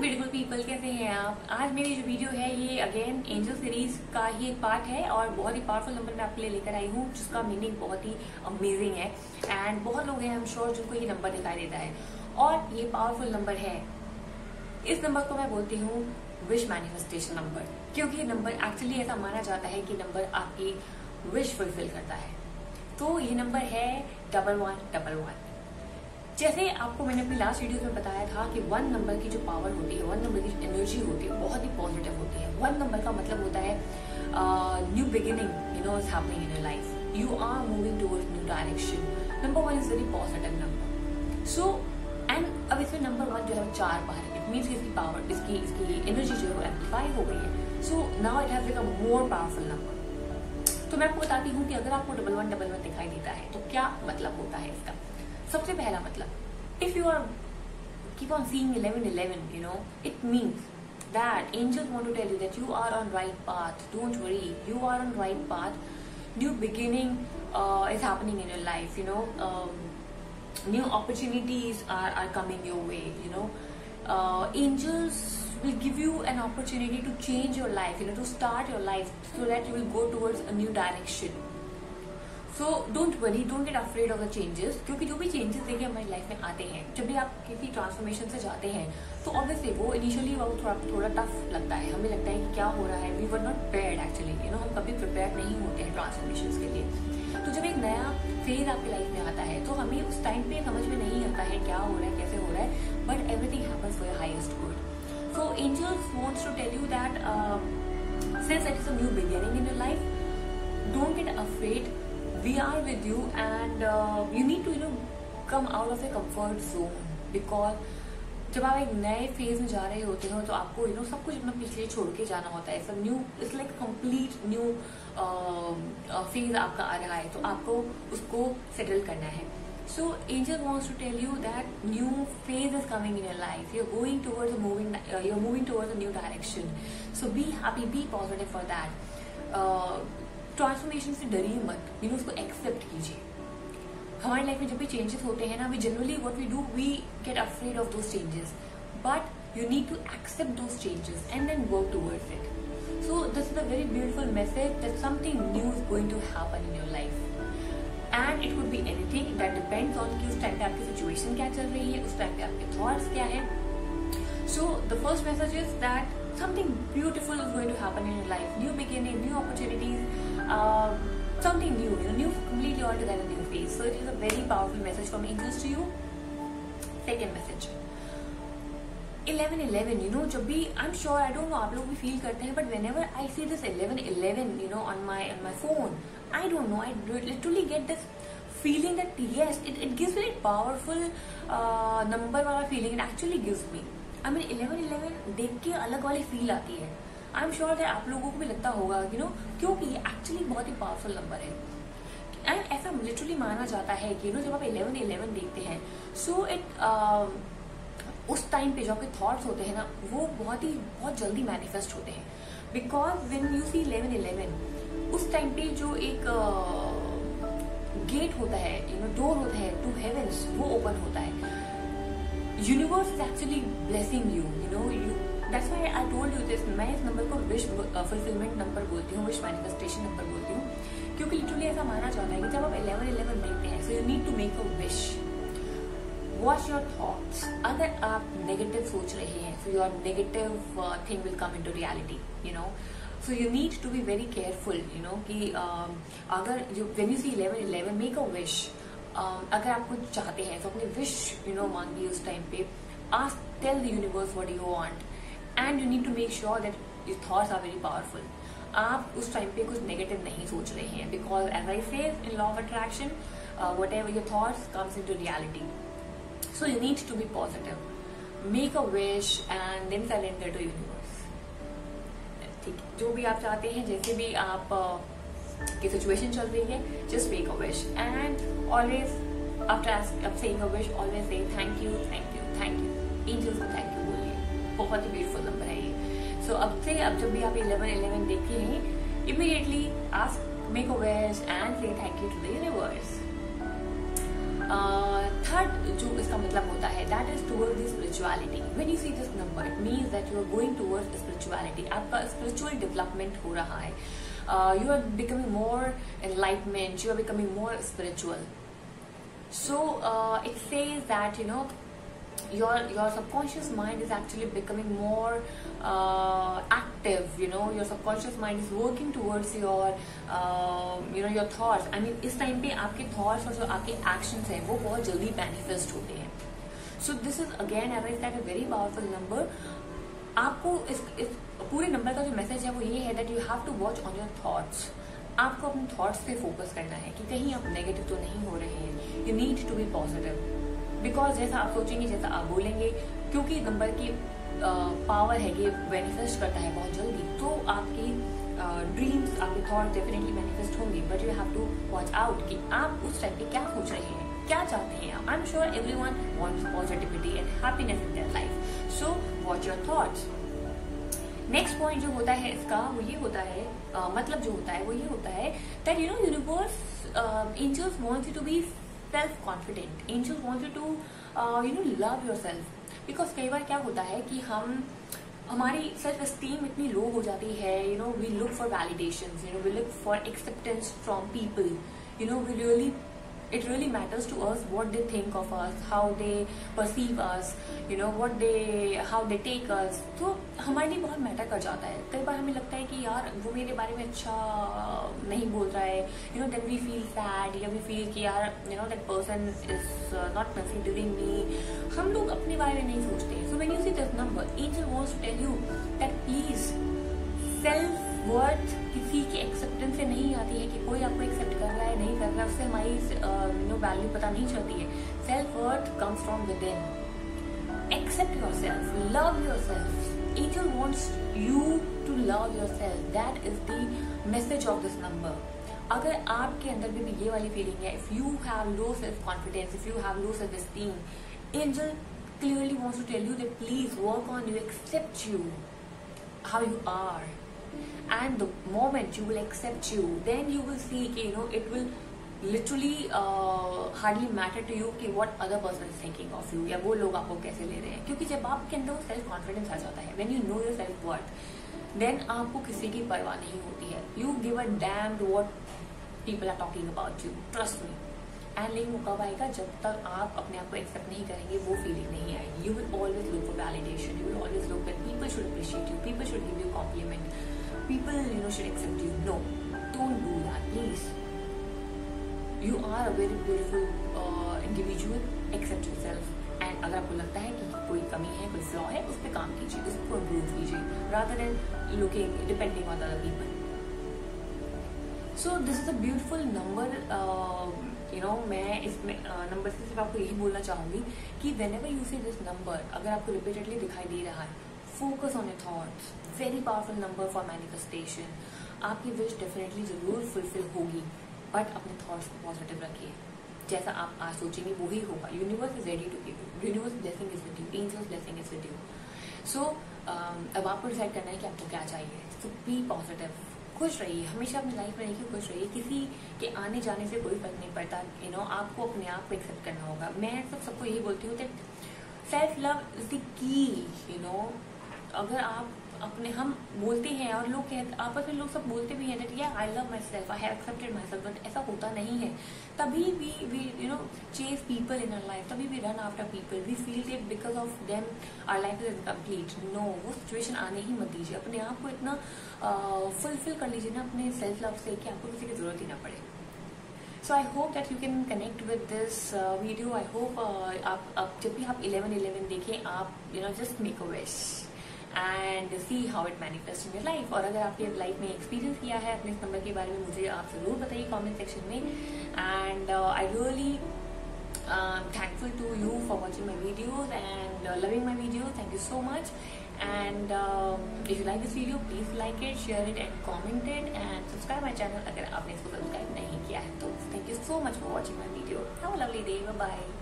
बिल्कुल पीपल, कैसे हैं आप? आज मेरी जो वीडियो है ये अगेन एंजल सीरीज का ही एक पार्ट है और बहुत ही पावरफुल नंबर मैं आपके लिए लेकर आई हूँ जिसका मीनिंग बहुत ही अमेजिंग है एंड बहुत लोग हैं आई एम श्योर जिनको ये नंबर दिखाई देता है और ये पावरफुल नंबर है। इस नंबर को मैं बोलती हूँ विश मैनिफेस्टेशन नंबर, क्योंकि ये नंबर एक्चुअली ऐसा माना जाता है कि नंबर आपकी विश फुलफिल करता है। तो ये नंबर है 1111। जैसे आपको मैंने अपनी लास्ट वीडियो में बताया था कि वन नंबर की जो पावर होती है, वन नंबर की एनर्जी होती है बहुत ही पॉजिटिव होती है। वन नंबर का मतलब होता है new beginning, you know is happening in your life, you are moving towards new direction. Number one is very positive number. So and अब इसमें नंबर वन जो है 4 बार, इट मीन्स इसकी पावर, इसकी एनर्जी जो है वो एम्पलीफाई हो गई है। So now it has become more powerful number. तो मैं आपको बताती हूँ कि अगर आपको 1111 दिखाई देता है तो क्या मतलब होता है इसका। सबसे पहला मतलब, if you are keep on seeing 1111, you know it means that angels want to tell you that you are on right path, don't worry, you are on right path, new beginning is happening in your life, you know new opportunities are coming your way, you know angels will give you an opportunity to change your life, you know to start your life so that you will go towards a new direction. So don't worry, don't get afraid of the changes, क्योंकि जो भी changes देखिए हमारी life में आते हैं, जब भी आप किसी ट्रांसफॉर्मेशन से जाते हैं तो ऑब्वियसली वो इनिशियली वो थोड़ा टफ लगता है, हमें लगता है कि क्या हो रहा है, we were not prepared actually, you know हम कभी प्रिपेयर नहीं होते हैं ट्रांसफॉर्मेशन के लिए। तो जब एक नया फेज आपकी लाइफ में आता है तो हमें उस टाइम पे समझ में नहीं आता है क्या हो रहा है, कैसे हो रहा है, but everything happens for your highest good. So angels wants to tell you that since it is a new beginning in your life, don't get afraid, we are with you and you need to, you know, come out of your comfort zone because जब आप एक नए phase में जा रहे होते हो तो आपको you know सब कुछ अपना पिछले छोड़ के जाना होता है। सब new, it's like complete new phase आपका आ रहा है तो आपको उसको सेटल करना है। So angel wants to tell you that new phase is coming in your life, you are going towards moving towards a new direction. So be happy, be positive for that. Transformation से डरिए मत, you know उसको accept कीजिए। हमारी life में जब भी changes होते हैं ना, we generally what we do, we get afraid of those changes, but you need to accept those changes and then work towards it. So this is a very beautiful message that something new is going to happen in your life and it could be anything that depends on कि उस time पे आपकी situation क्या चल रही है, उस time पे आपके थॉट्स क्या है। So the first message is that something beautiful is going to happen in your life, new beginning, new opportunities, something new, you know, new, completely altogether new phase. So it is a very powerful message from angels to you. Second message, 1111, you know, जब भी I'm sure, I don't know आप लोग भी feel करते हैं, but whenever I see this 1111, you know, on my phone, I don't know, I literally get this feeling that yes, it gives me a powerful number वाला feeling, it actually gives me. I mean 1111 देख के अलग वाली feel आती है। आई am sure आप लोगों को भी लगता होगा, यू नो, क्योंकि ये एक्चुअली बहुत ही पावरफुल नंबर है एंड ऐसा लिटरली माना जाता है कि यू नो जब आप 1111 देखते हैं सो इट उस टाइम पे जो आपके थॉट्स होते हैं ना वो बहुत जल्दी मैनिफेस्ट होते हैं बिकॉज व्हेन यू सी 1111 उस टाइम पे जो एक गेट होता है, यू नो डोर होता है टू हेवेंस, वो ओपन होता है। Universe is actually blessing you, you know you, that's why I told you this. मैं इस नंबर को विश फुलफिलमेंट नंबर बोलती हूँ, विश मैनिफेस्टेशन नंबर बोलती हूँ, क्योंकि लिटरली ऐसा माना जाता है कि जब आप 1111 देखते हैं so you need to make a wish, watch your thoughts. अगर आप नेगेटिव सोच रहे हैं so your negative thing will come into reality, you know, so you need to be very careful, you know, कि अगर when you see 1111 make a wish. अगर आप कुछ चाहते हैं तो अपनी विश, यू नो, मांगिए उस टाइम पे, ask, tell the universe what you want and you need to make sure that your thoughts are very powerful. आप उस टाइम पे कुछ नेगेटिव नहीं सोच रहे हैं because as I say in law of attraction whatever your thoughts comes into reality. So you need to be positive, make a wish and then surrender to universe. ठीक, जो भी आप चाहते हैं, जैसे भी आप की सिचुएशन चल रही है, just make a wish and always after saying a wish always say thank you, thank you, thank you. Angels को थैंक यू बोलिए, बहुत ही ब्यूटीफुल नंबर है ये। सो अब से अब जब भी आप 1111 देखते हैं immediately ask, make a wish and say thank you to the universe. Third जो इसका मतलब होता है that is toward the spirituality. When you see this number it means that you are going toward spirituality. आपका spiritual development हो रहा है. You are becoming more enlightenment, you are becoming more spiritual. So it says that you know your subconscious mind is actually becoming more active. You know, your subconscious mind is working towards your you know your thoughts. I mean इस time पे आपके thoughts और जो आपके actions हैं वो बहुत जल्दी manifest होते हैं. So this is again I realize that a very powerful number. आपको इस पूरे number का जो message है वो ये है that you have to watch on your thoughts. आपको अपने thoughts पे focus करना है कि कहीं आप negative तो नहीं हो रहे हैं. You need to be positive. Because जैसा आप सोचेंगे जैसा आप बोलेंगे, क्योंकि नंबर की पावर है कि मैनिफेस्ट करता है बहुत जल्दी, तो आपकी ड्रीम्स आपके थॉट डेफिनेटली मैनिफेस्ट होंगे. But you have to watch out कि आप उस टाइम पे क्या सोच रहे हैं, क्या चाहते हैं. I am sure every one wants positivity and happiness in their life. So watch your thoughts. Next point जो होता है इसका वो ये होता है, मतलब जो होता है वो ये होता है that you know universe angels wants you to be self confident. Angels want you to you know love yourself. Because कई बार क्या होता है कि हमारी सेल्फ एस्टीम इतनी लो हो जाती है. You know we look for validation, you know we look for acceptance from people. You know we really it really matters to us what they think of us, how they perceive us, you know what they how they take us. तो हमारे लिए बहुत matter कर जाता है. कई बार हमें लगता है कि यार वो मेरे बारे में अच्छा नहीं बोल रहा है, you know then we feel sad या वी फील कि यार you know that person is not considering me. हम लोग अपने बारे में नहीं सोचते. So when you see this number angel wants to tell you that please self worth किसी की एक्सेप्टेंस से नहीं आती है कि कोई आपको एक्सेप्ट कर रहा है नहीं कर रहा है, उससे हमारी यू नो वैल्यू पता नहीं चलती है. Self worth comes from within. Accept yourself, love yourself. Angel wants you to love yourself. That is the message of this number. अगर आपके अंदर भी ये वाली फीलिंग है, if you have low self confidence, if you have low self esteem, angel clearly wants to tell you that please work on you, accept you how you are. And the moment you will accept you, then you will see कि you know it will literally hardly matter to you कि what other person is thinking of you या वो लोग आपको कैसे ले रहे हैं. क्योंकि जब आपके अंदर वो सेल्फ कॉन्फिडेंस आ जाता है, when you know your self worth, then आपको किसी की परवाह नहीं होती है. You give a damn what people are talking about you. Trust me. And लेकिन वो कब आएगा, जब तक आप अपने आप को एक्सेप्ट नहीं करेंगे वो फीलिंग नहीं आएगी. You will always look for validation. You will always look that people should appreciate you. People should give you compliment. People, you know, should accept you. No, don't do that, please. You are a very beautiful individual. Accept yourself. And अगर आपको लगता है कि कोई कमी है, कोई flaw है, उस पे काम कीजिए, उसको improve कीजिए, rather than looking, depending on other people. So this is a beautiful number. You know, मैं इस number से सिर्फ आपको यही बोलना चाहूँगी कि whenever you see this number, अगर आपको repeatedly दिखाई दे रहा है, focus on your thoughts. Very powerful number for manifestation. आपकी विश डेफिनेटली जरूर फुलफिल होगी, बट अपने थॉट्स को पॉजिटिव रखिए. जैसा आप आज सोचेंगे वो ही होगा. Universe is ready to give you. Universe blessing is with you. Angels blessing is with you. So अब आपको डिसाइड करना है कि आपको क्या चाहिए. सो बी पॉजिटिव, खुश रहिए, हमेशा अपनी लाइफ में रहिए, खुश रहिए. किसी के आने जाने से कोई फर्क नहीं पड़ता. यू नो आपको अपने आप को एक्सेप्ट करना होगा. मैं सबको यही बोलती हूँ that self love is the key. You know अगर आप अपने हम बोलते हैं और लोग आपस में लोग सब बोलते भी हैं दैट या I love myself, I have accepted myself, but ऐसा होता नहीं है. तभी we you know chase people in our life, तभी we run after people, we feel it because of them our life is incomplete. No, वो situation आने ही मत दीजिए. अपने आप को इतना फुलफिल कर लीजिए ना अपने सेल्फ लव से कि आपको किसी की जरूरत ही ना पड़े. So I hope that you can connect with this video. I hope आप जब भी आप 11/11 देखें, आप you know just make a wish and see how it manifests in your life. और अगर आपके लाइफ में एक्सपीरियंस किया है अपने इस नंबर के बारे में, मुझे आप जरूर बताइए कमेंट सेक्शन में. And I really thankful to you for watching my videos and loving my video. Thank you so much. And if you like this video please like it, share it and comment it and subscribe my channel अगर आपने इसको subscribe नहीं किया है. तो thank you so much for watching my video. Have a lovely day. Bye bye.